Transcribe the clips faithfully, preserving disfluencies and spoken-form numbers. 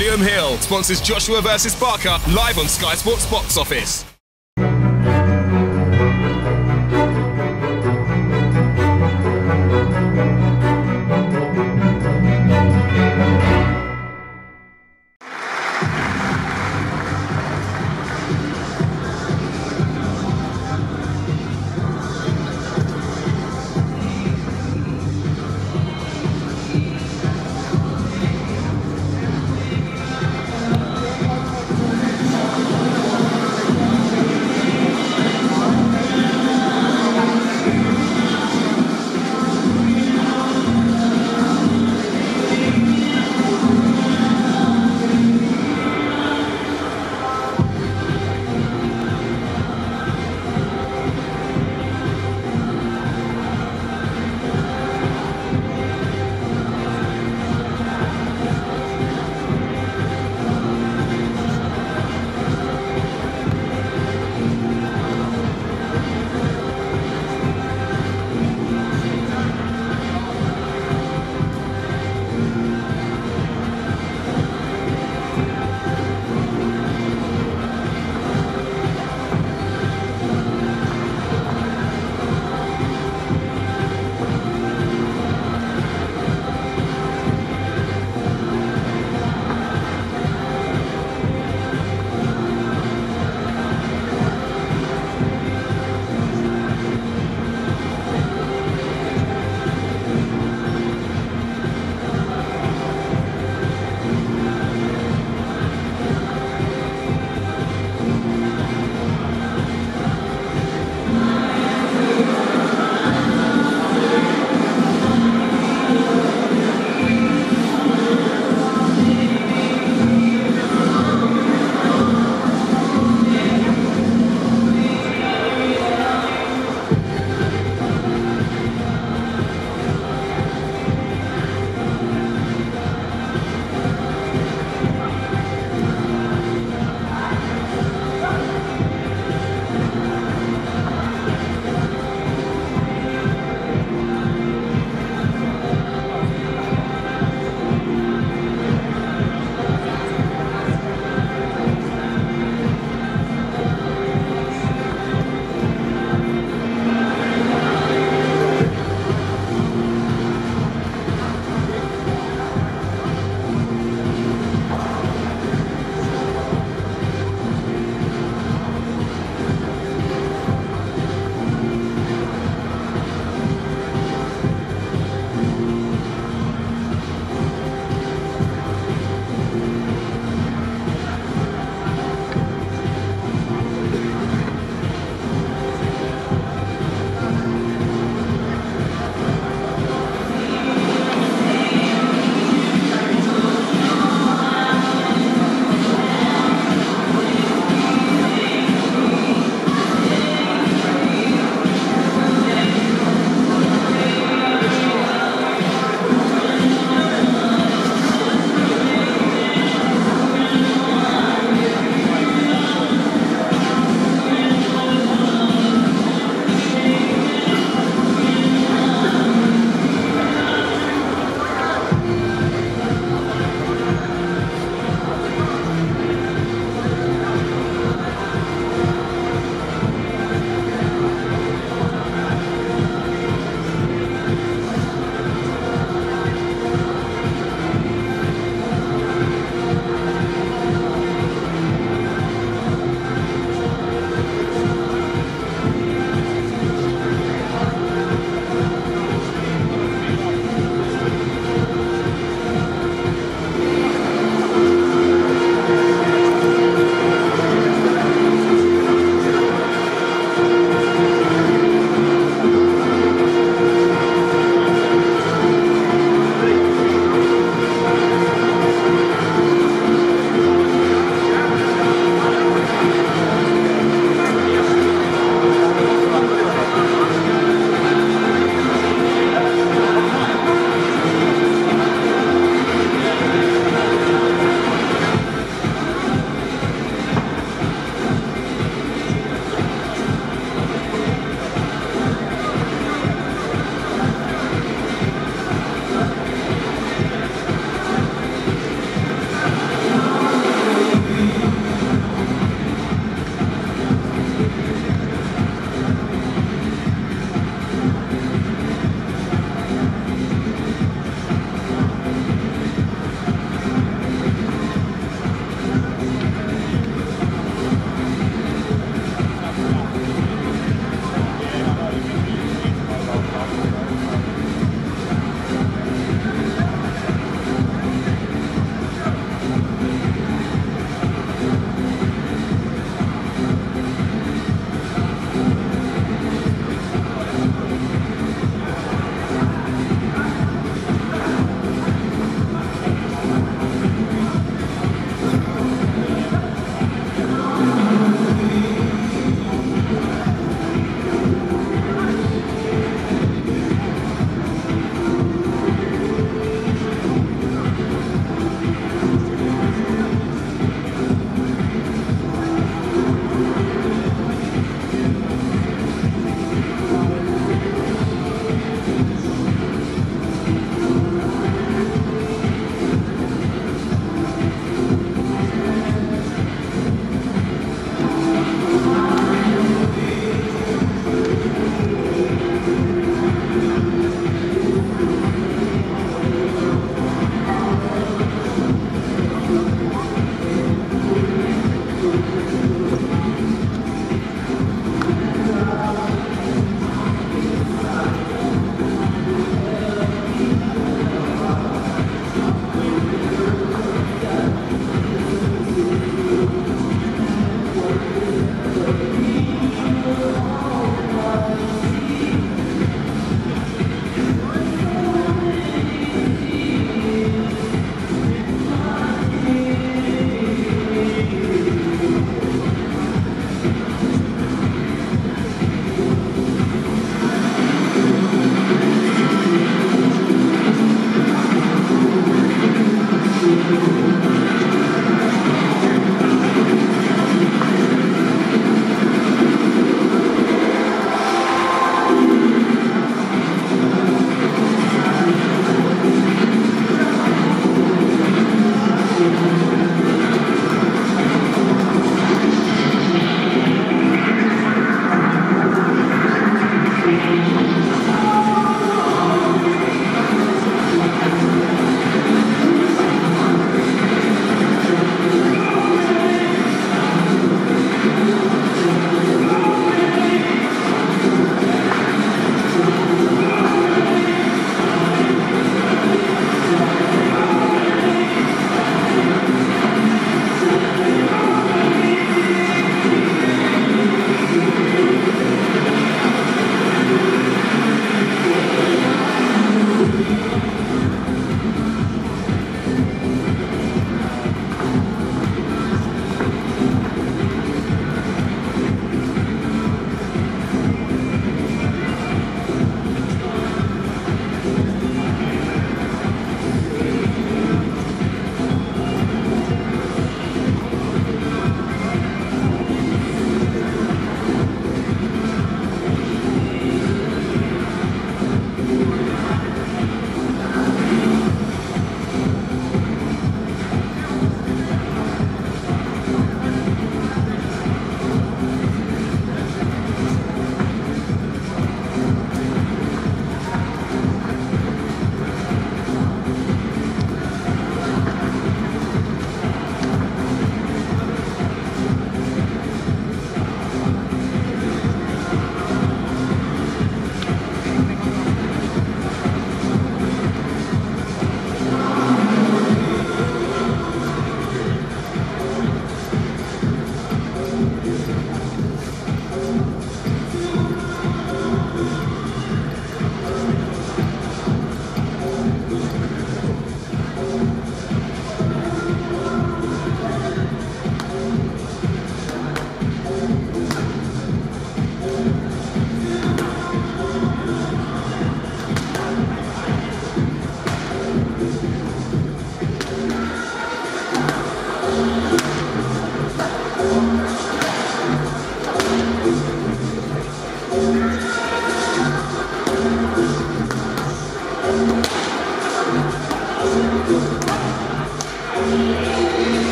William Hill sponsors Joshua versus Parker live on Sky Sports Box Office.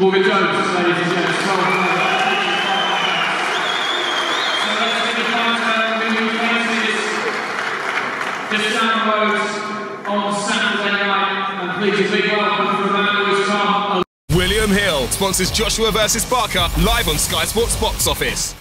Corbett Jones, ladies and gentlemen. Just down the road on Saturday night, and please a big welcome from a man who is Tom. William Hill sponsors Joshua versus Parker live on Sky Sports Box Office.